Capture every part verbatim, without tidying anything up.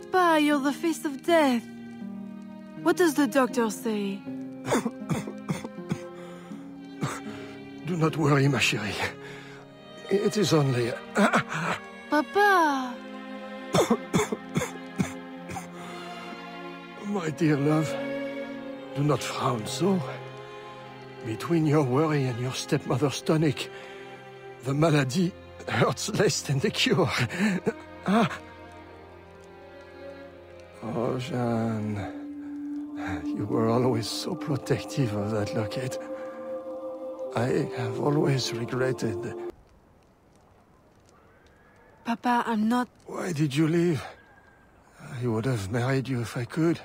Papa, you're the face of death. What does the doctor say? Do not worry, ma chérie. It is only... Papa! My dear love, do not frown so. Between your worry and your stepmother's tonic, the malady hurts less than the cure. Ah. Oh, Jeanne, you were always so protective of that locket. I have always regretted... Papa, I'm not... Why did you leave? I would have married you if I could.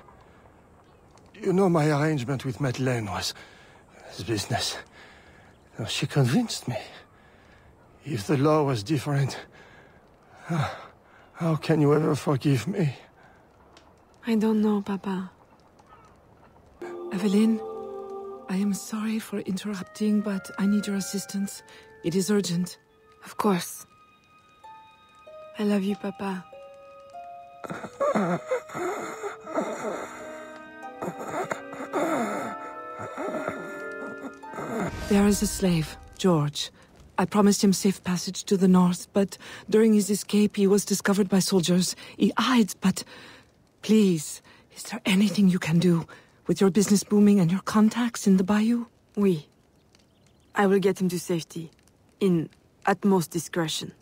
You know, my arrangement with Madeleine was... business. She convinced me. If the law was different, how, how can you ever forgive me? I don't know, Papa. Aveline, I am sorry for interrupting, but I need your assistance. It is urgent. Of course. I love you, Papa. There is a slave, George. I promised him safe passage to the north, but during his escape he was discovered by soldiers. He hides, but... Please, is there anything you can do? With your business booming and your contacts in the bayou? Oui. I will get him to safety. In utmost discretion.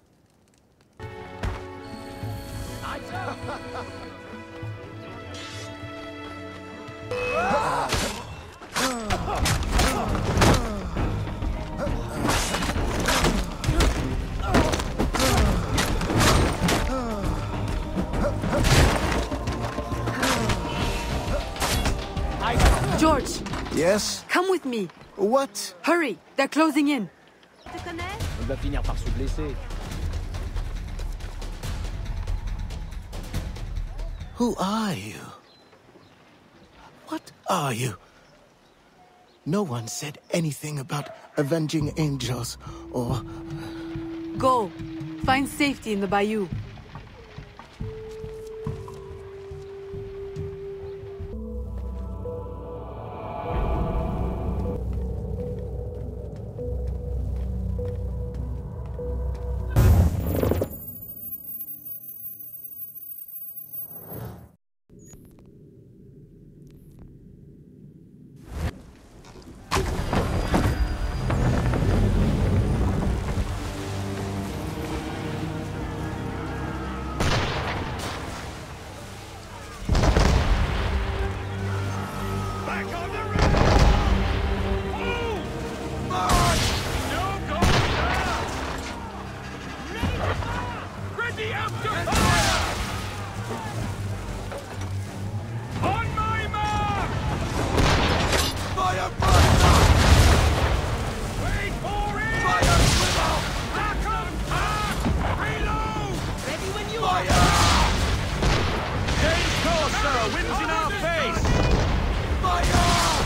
George! Yes? Come with me! What? Hurry! They're closing in! On va finir par se blesser. Who are you? What are you? No one said anything about avenging angels or... Go! Find safety in the bayou. Wind's in our face! Fire!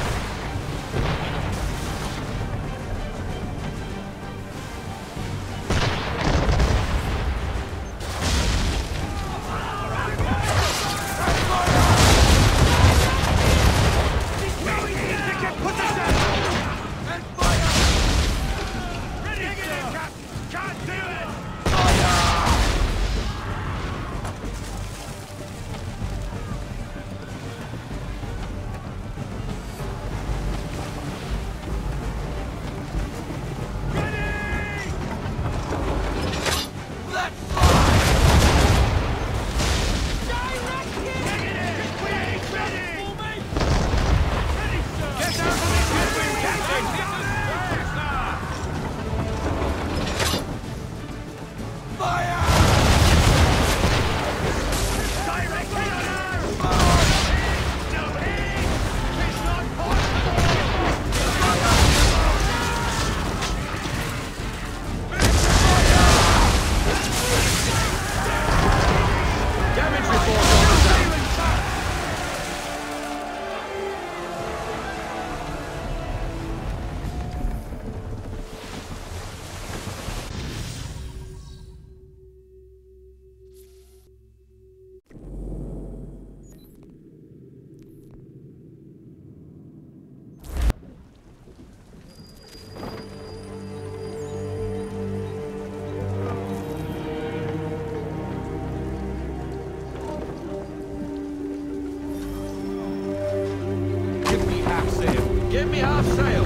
Give me half sail.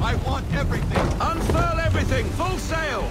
I want everything. Unfurl everything. Full sail.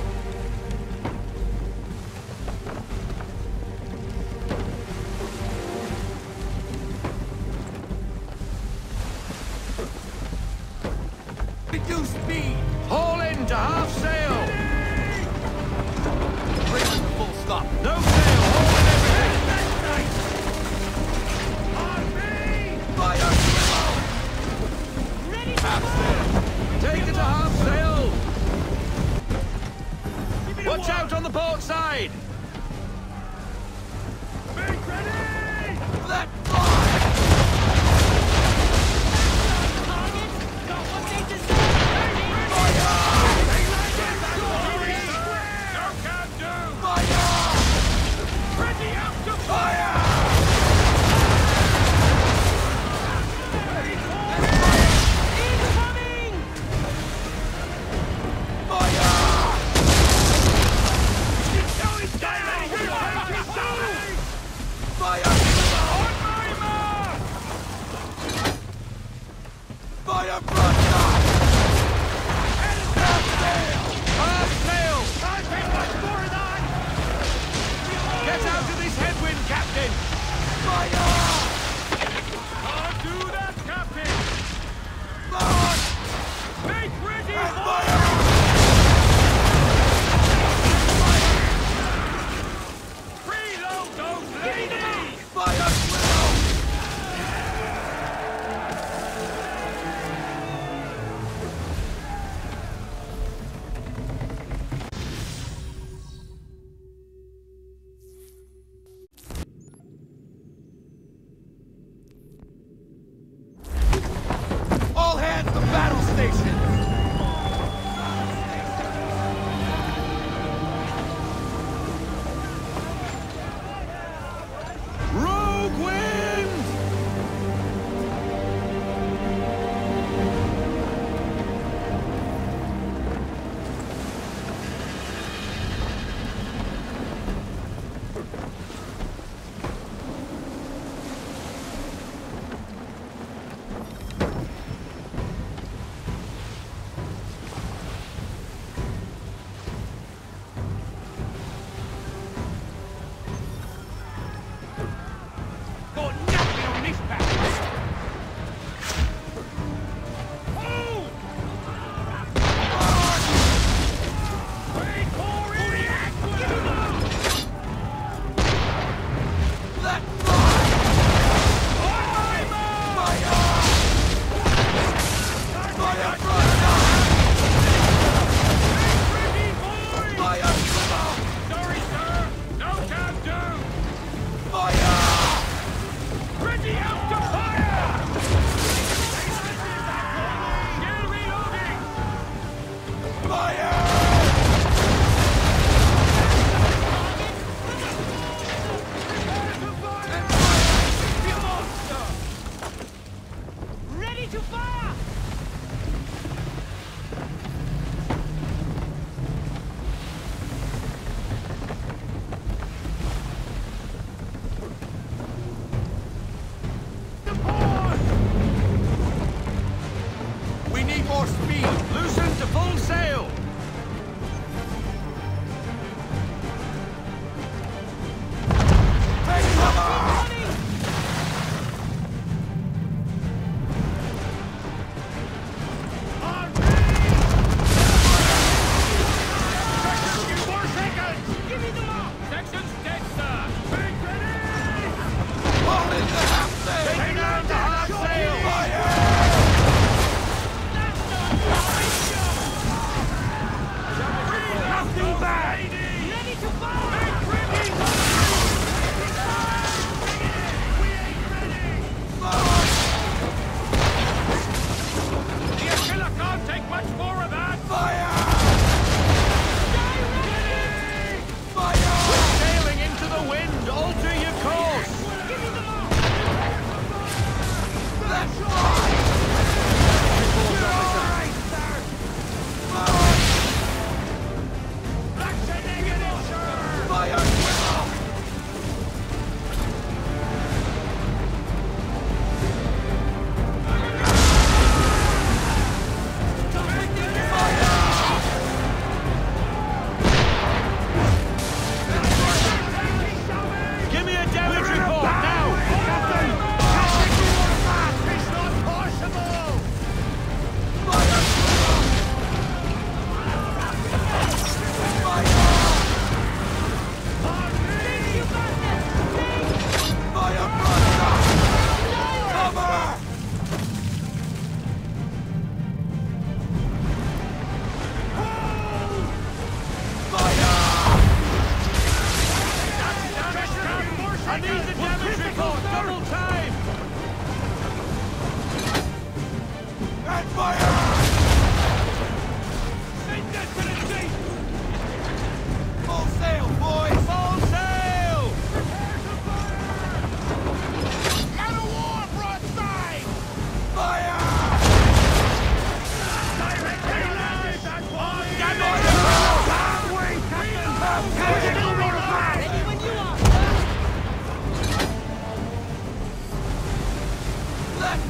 Fire!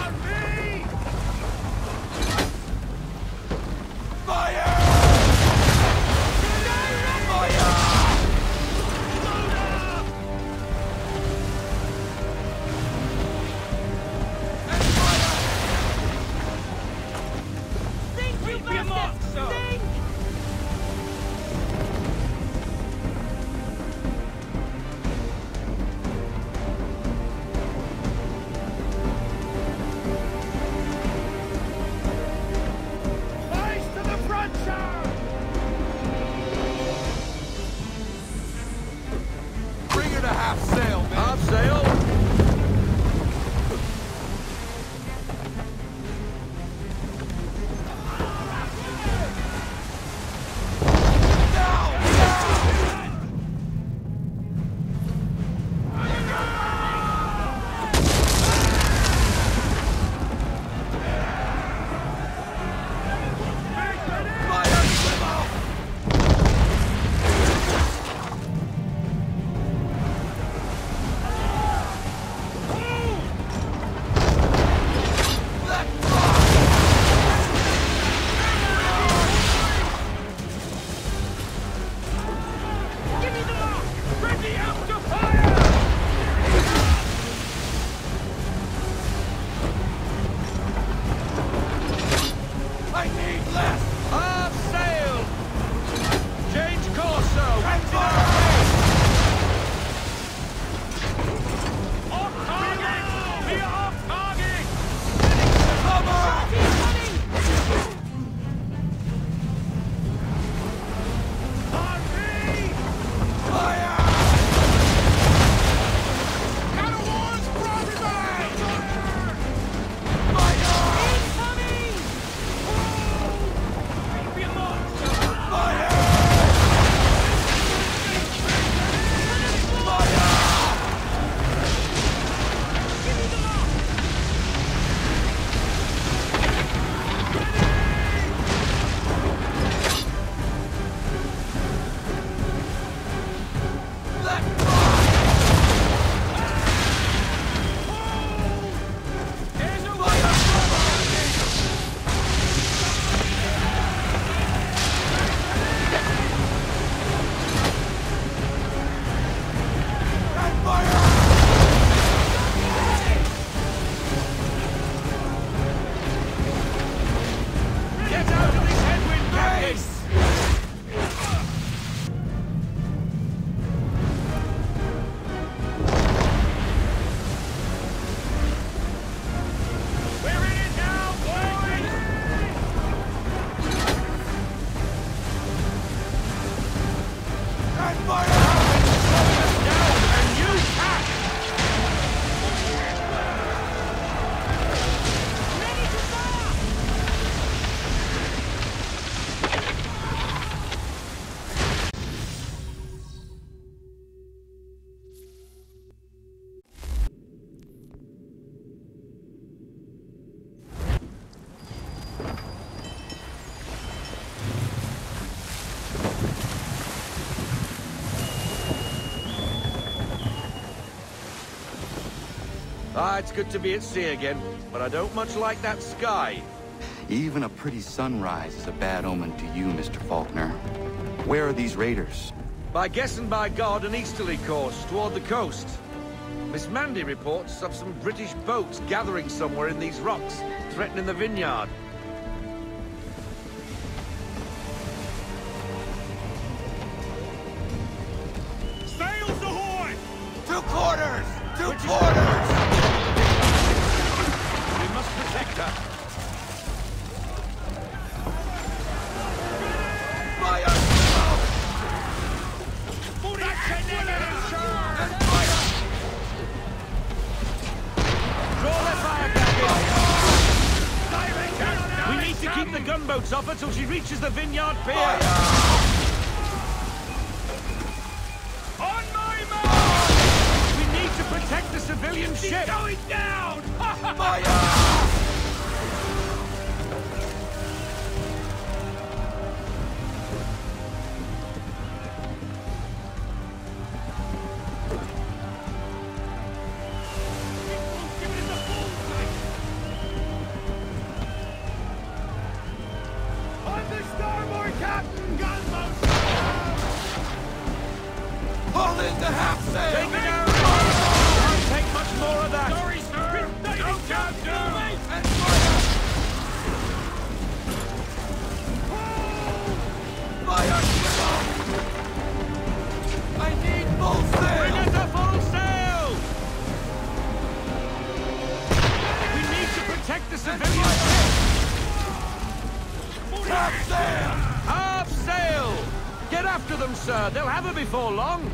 On me! Ah, it's good to be at sea again, but I don't much like that sky. Even a pretty sunrise is a bad omen to you, Mister Faulkner. Where are these raiders? By guess and by God, an easterly course toward the coast. Miss Mandy reports of some British boats gathering somewhere in these rocks, threatening the vineyard. Sails ahoy! Two quarters! Two British quarters! We must protect her. Keep the gunboats off her till she reaches the vineyard pier! Fire. On my mark! We need to protect the civilian She's ship! She's going down! Fire! Sir, they'll have her before long.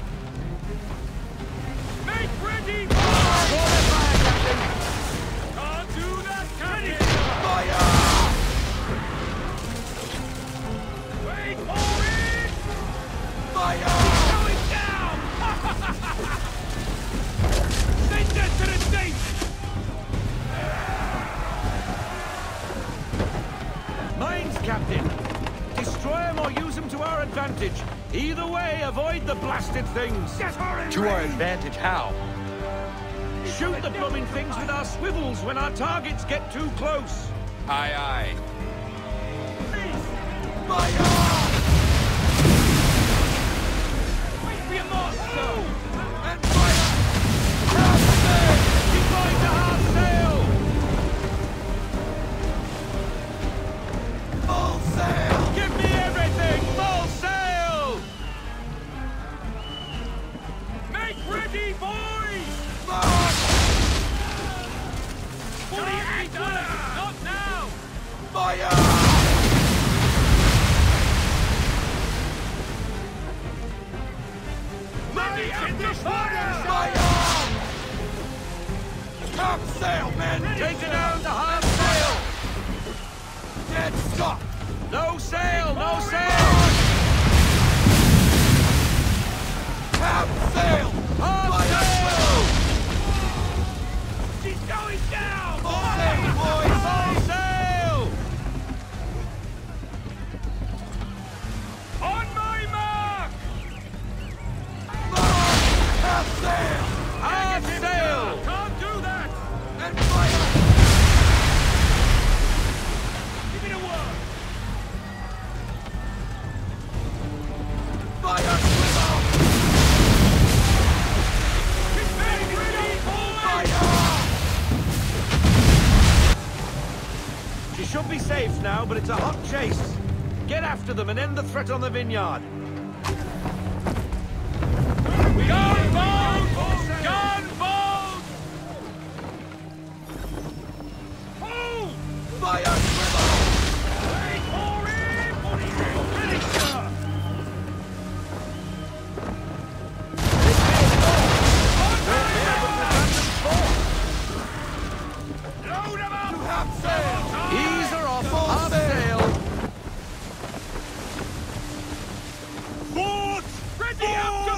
Make ready! Fire! Fire, Captain! Can't do that, can you? Fire! Wait for it! Fire! It's going down! Send her to the deep! Mines, Captain! Destroy them or use them to our advantage! Either way, avoid the blasted things! Get her in to range. Our advantage, how? Shoot the blooming things with our swivels when our targets get too close! Aye, aye. Please! Fire! Wait for your mark, sir! And fire! Half sail! Deploy to half sail! Full sail! Give me everything! Full sail! Ready, boys! March! forty-eight dollars! Not now! Fire! Money in this water! Fire! Top sail, men! Take it down to half sail! Dead stop! No sail! No sail! Half sail! Half sail! She's going down! Full sail, boys! Full sail! On my mark! Mark! Half sail! Half sail! Can't do that! And fire! Give me the word! Fire! She should be safe now, but it's a hot chase. Get after them and end the threat on the vineyard. Gunboat! Gunboat! Hold! Fire! Wait for it! Finish her! Load them up! You have sailed! Half sail! Board! Ready up to...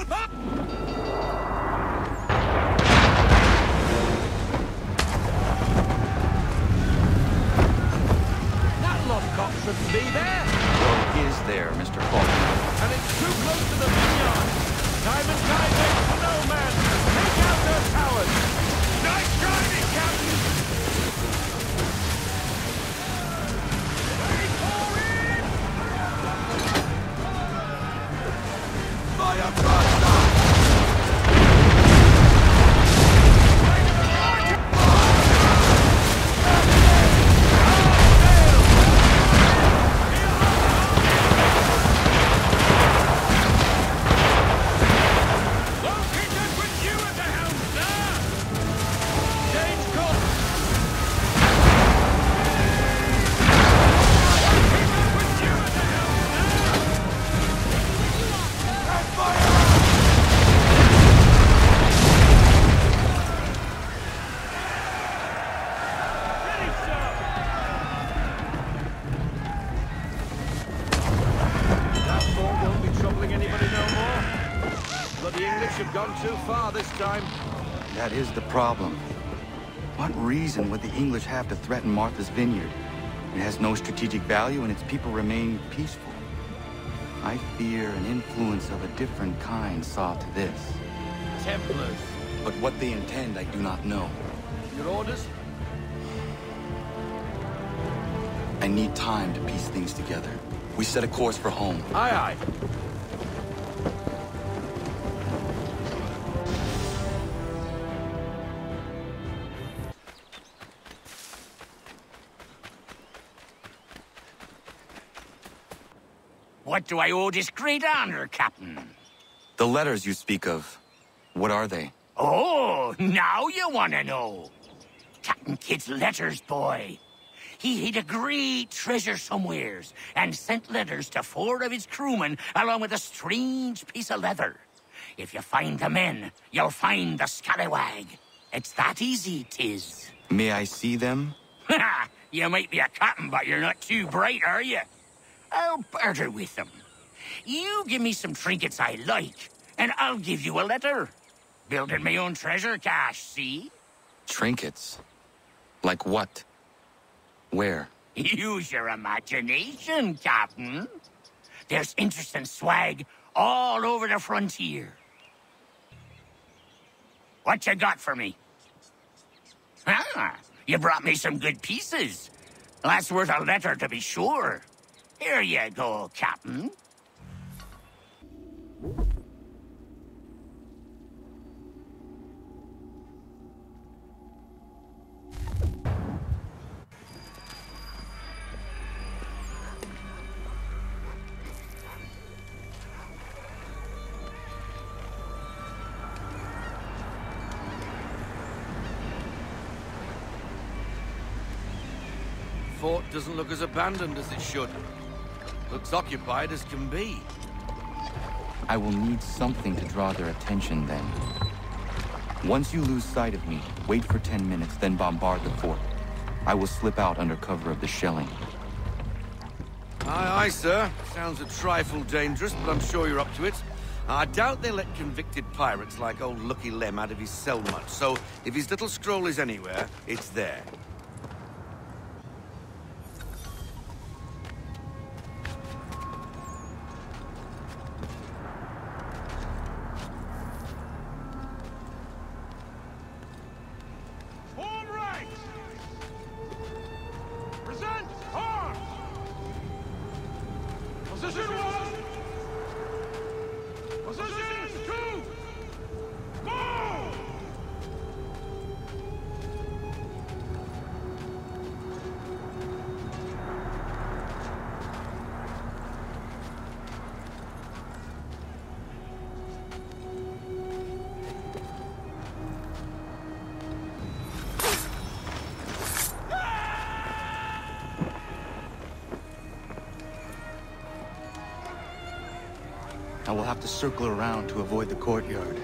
That lobcock shouldn't be there! What is there, Mister Faulkner? And it's too close to the vineyard! Time and time waits for no man! Take out their towers! Nice trying! That is the problem. What reason would the English have to threaten Martha's Vineyard? It has no strategic value and its people remain peaceful. I fear an influence of a different kind saw to this. Templars. But what they intend, I do not know. Your orders? I need time to piece things together. We set a course for home. Aye, aye. What do I owe this great honor, Captain? The letters you speak of, what are they? Oh, now you want to know. Captain Kidd's letters, boy. He hid a great treasure somewheres and sent letters to four of his crewmen along with a strange piece of leather. If you find the men, you'll find the scallywag. It's that easy, tis. May I see them? Ha! You might be a captain, but you're not too bright, are you? I'll barter with them. You give me some trinkets I like, and I'll give you a letter. Building my own treasure cache, see? Trinkets? Like what? Where? Use your imagination, Captain. There's interesting swag all over the frontier. What you got for me? Ah, you brought me some good pieces. That's worth a letter to be sure. Here you go, Captain. Fort doesn't look as abandoned as it should. Looks occupied as can be. I will need something to draw their attention then. Once you lose sight of me, wait for ten minutes, then bombard the fort. I will slip out under cover of the shelling. Aye, aye, sir. Sounds a trifle dangerous, but I'm sure you're up to it. I doubt they let convicted pirates like old Lucky Lem out of his cell much, so if his little scroll is anywhere, it's there. I will have to circle around to avoid the courtyard.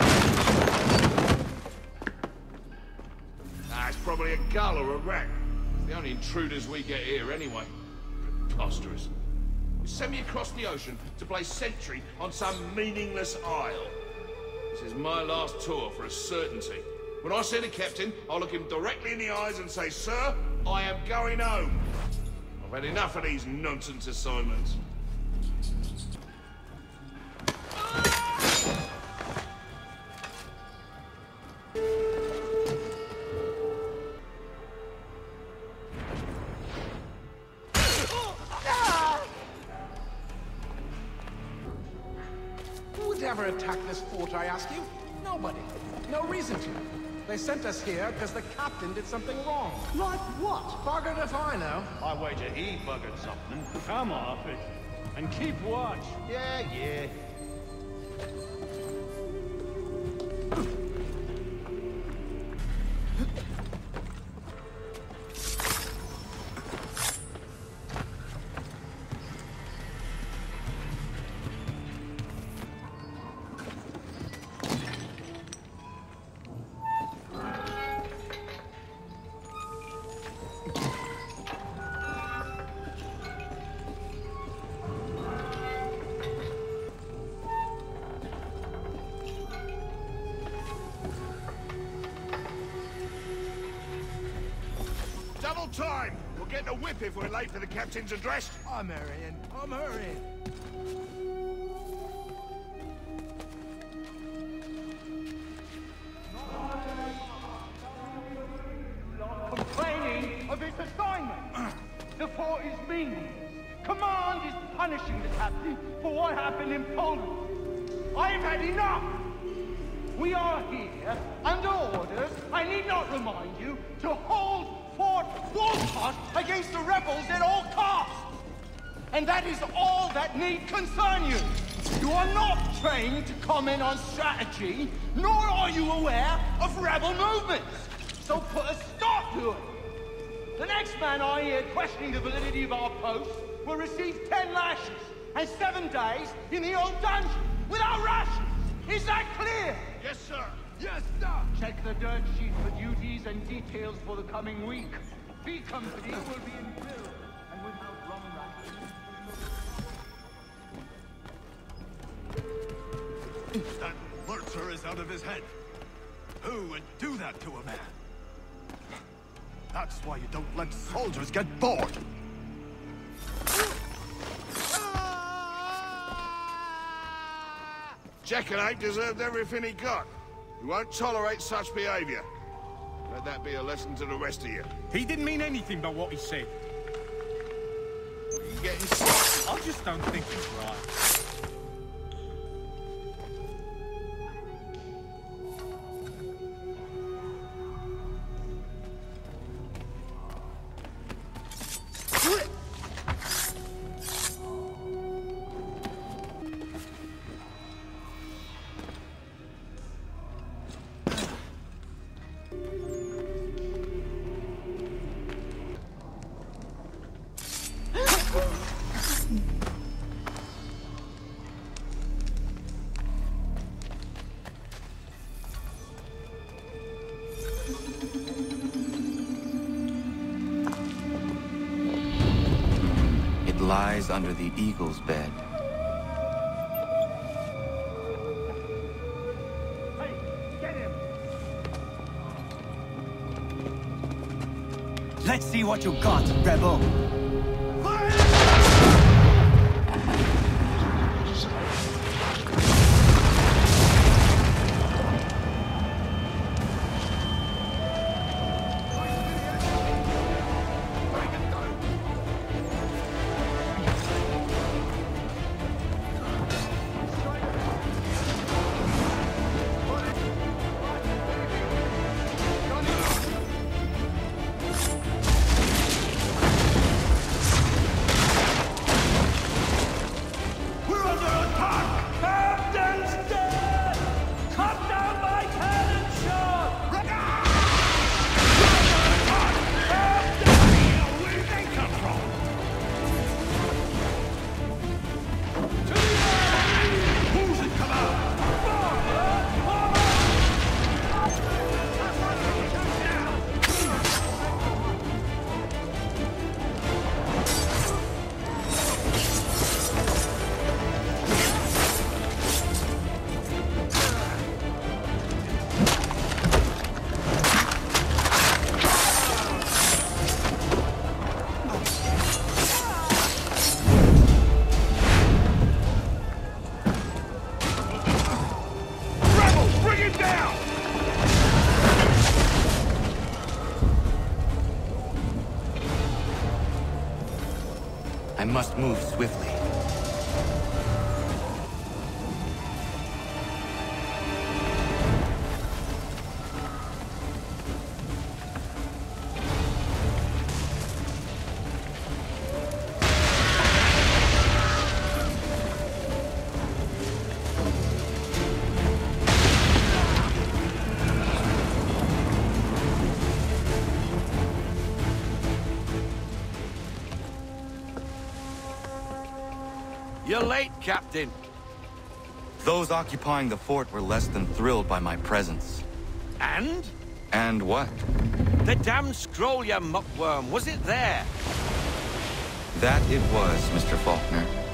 Nah, it's probably a gull or a wreck. It's the only intruders we get here anyway. Preposterous. You send me across the ocean to place sentry on some meaningless isle. This is my last tour for a certainty. When I see the captain, I'll look him directly in the eyes and say, "Sir, I am going home. I've had enough of these nonsense assignments." Who would ever attack this fort, I ask you? Nobody. No reason to. They sent us here because the captain did something wrong. Like what? Buggered if I know. I wager he buggered something. Come off it. And keep watch. Yeah, yeah. time! We'll get in a whip if we're late for the captain's address. I'm hurrying. I'm hurrying. Complaining of his assignment. The fort is mean. Command is punishing the captain for what happened in Poland. I've had enough! We are here, under orders, I need not remind you, to hold Fort Walcott against the rebels at all costs! And that is all that need concern you! You are not trained to comment on strategy, nor are you aware of rebel movements! So put a stop to it! The next man I hear questioning the validity of our post will receive ten lashes and seven days in the old dungeon, without rations! Is that clear? Yes, sir. Yes, sir. Check the dirt sheet for duties and details for the coming week. B Company will be in drill and without wrong rations. That lurcher is out of his head. Who would do that to a man? That's why you don't let soldiers get bored. Jackanapes deserved everything he got. You won't tolerate such behavior. Let that be a lesson to the rest of you. He didn't mean anything by what he said. What are you getting started? I just don't think he's right. Lies under the eagle's bed. Hey, get him! Let's see what you got, rebel! Must move swiftly. You're late, Captain. Those occupying the fort were less than thrilled by my presence. And? And what? The damn scroll, you muckworm. Was it there? That it was, Mister Faulkner.